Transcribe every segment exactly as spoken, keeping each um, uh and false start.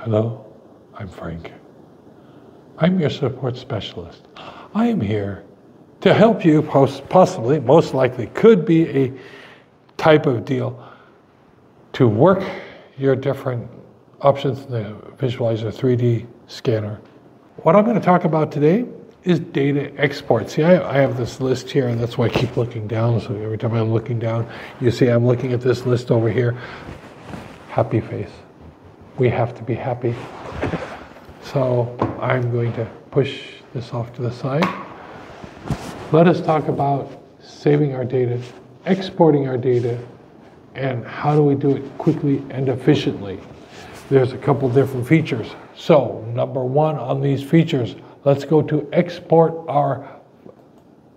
Hello, I'm Frank. I'm your support specialist. I am here to help you post possibly, most likely, could be a type of deal to work your different options in the Visualizer three D scanner. What I'm going to talk about today is data export. See, I, I have this list here, and that's why I keep looking down. So every time I'm looking down, you see I'm looking at this list over here. Happy face. We have to be happy. So I'm going to push this off to the side. Let us talk about saving our data, exporting our data, and how do we do it quickly and efficiently. There's a couple different features. So number one on these features, let's go to export our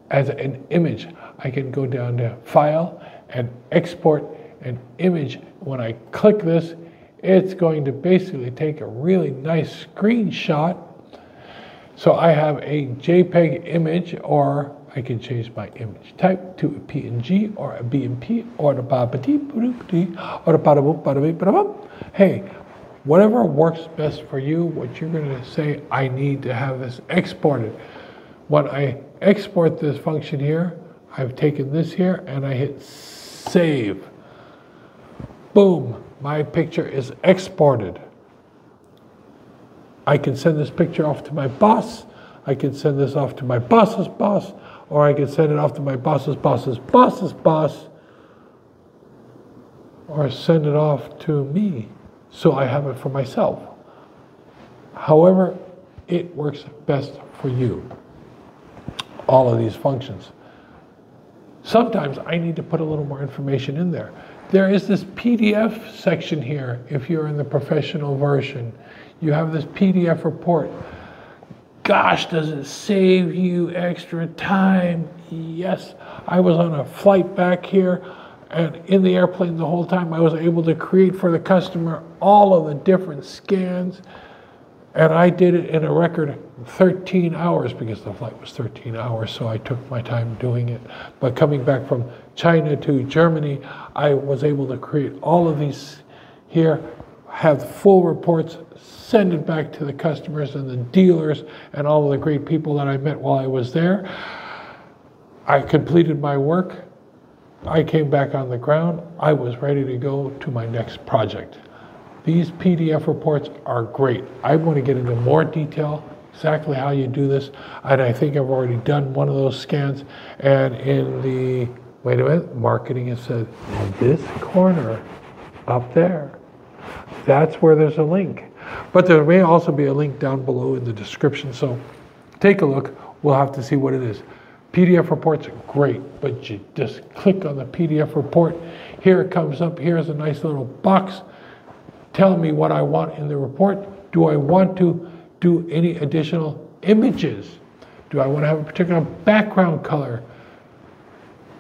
as an image. I can go down to File and Export an Image. When I click this, it's going to basically take a really nice screenshot. So I have a JPEG image, or I can change my image type to a P N G or a B M P or a babadee or a badaboop badaboop badaboop. Hey, whatever works best for you, what you're going to say, I need to have this exported. When I export this function here, I've taken this here and I hit save. Boom, my picture is exported. I can send this picture off to my boss. I can send this off to my boss's boss, or I can send it off to my boss's boss's boss's boss, or send it off to me, so I have it for myself. However, it works best for you, all of these functions. Sometimes I need to put a little more information in there. There is this P D F section here. If you're in the professional version, you have this P D F report. Gosh, does it save you extra time? Yes. I was on a flight back here, and in the airplane the whole time I was able to create for the customer all of the different scans, and I did it in a record thirteen hours, because the flight was thirteen hours, so I took my time doing it. But coming back from China to Germany, I was able to create all of these here, have full reports, send it back to the customers and the dealers and all of the great people that I met while I was there. I completed my work. I came back on the ground. I was ready to go to my next project. These P D F reports are great. I want to get into more detail exactly how you do this, and I think I've already done one of those scans. And in the, wait a minute, marketing, it said this corner up there. That's where there's a link. But there may also be a link down below in the description, so take a look. We'll have to see what it is. P D F reports are great, but you just click on the P D F report. Here it comes up. Here's a nice little box. Tell me what I want in the report. Do I want to do any additional images? Do I want to have a particular background color?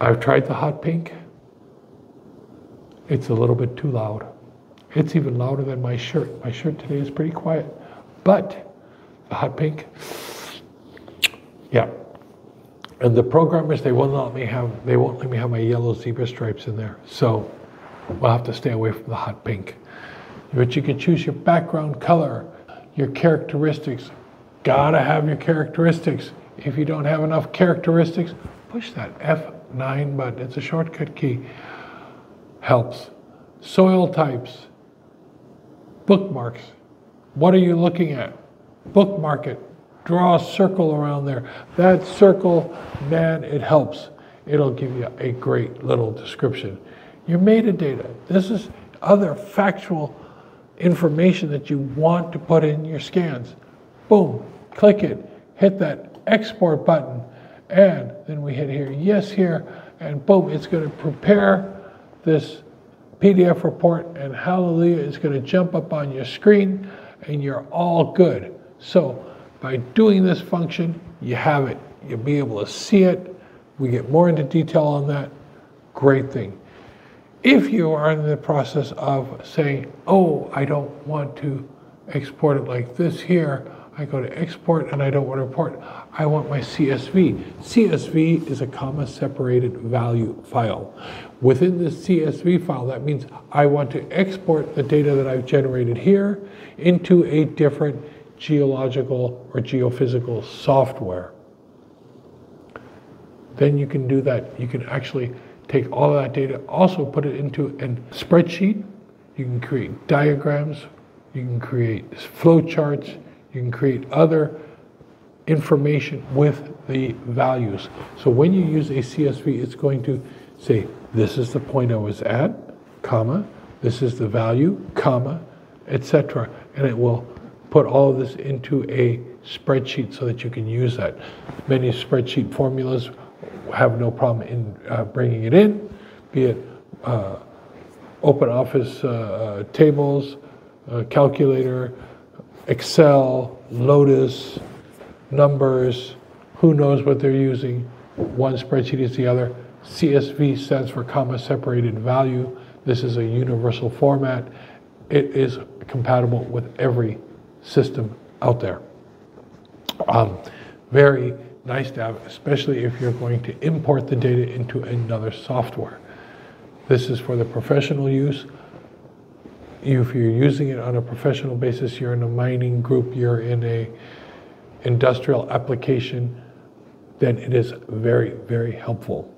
I've tried the hot pink. It's a little bit too loud. It's even louder than my shirt. My shirt today is pretty quiet, but the hot pink, yeah. And the programmers, they won't let me have, they won't let me have my yellow zebra stripes in there. So we'll have to stay away from the hot pink. But you can choose your background color, your characteristics. Gotta have your characteristics. If you don't have enough characteristics, push that F nine button. It's a shortcut key. Helps. Soil types. Bookmarks. What are you looking at? Bookmark it. Draw a circle around there. That circle, man, it helps. It'll give you a great little description. Your metadata. This is other factual information that you want to put in your scans. Boom. Click it. Hit that export button. And then we hit here, yes here. And boom, it's going to prepare this P D F report. And hallelujah, it's going to jump up on your screen. And you're all good. So by doing this function, you have it. You'll be able to see it. We get more into detail on that. Great thing. If you are in the process of saying, oh, I don't want to export it like this here. I go to export and I don't want to import. I want my C S V. C S V is a comma separated value file. Within this C S V file, that means I want to export the data that I've generated here into a different geological or geophysical software. Then you can do that. You can actually take all of that data, also put it into a spreadsheet. You can create diagrams. You can create flowcharts. You can create other information with the values. So when you use a C S V, it's going to say, this is the point I was at, comma, this is the value, comma, et cetera. And it will put all of this into a spreadsheet so that you can use that. Many spreadsheet formulas have no problem in uh, bringing it in, be it uh, open office uh, tables, uh, calculator, Excel, Lotus, numbers, who knows what they're using. One spreadsheet is the other. C S V stands for comma separated value. This is a universal format. It is compatible with every system out there. Um, very nice to have, especially if you're going to import the data into another software. This is for the professional use. If you're using it on a professional basis, you're in a mining group, you're in a industrial application, then it is very, very helpful.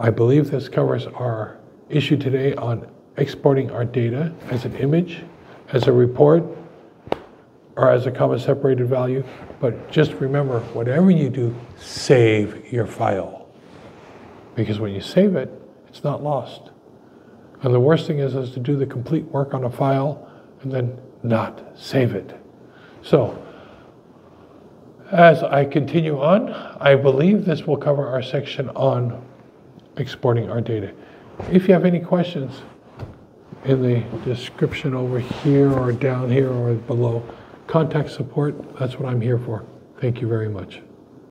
I believe this covers our issue today on exporting our data as an image, as a report, or as a comma separated value. But just remember, whatever you do, save your file. Because when you save it, it's not lost. And the worst thing is, is to do the complete work on a file and then not save it. So, as I continue on, I believe this will cover our section on exporting our data. If you have any questions, in the description over here or down here or below, contact support, that's what I'm here for. Thank you very much.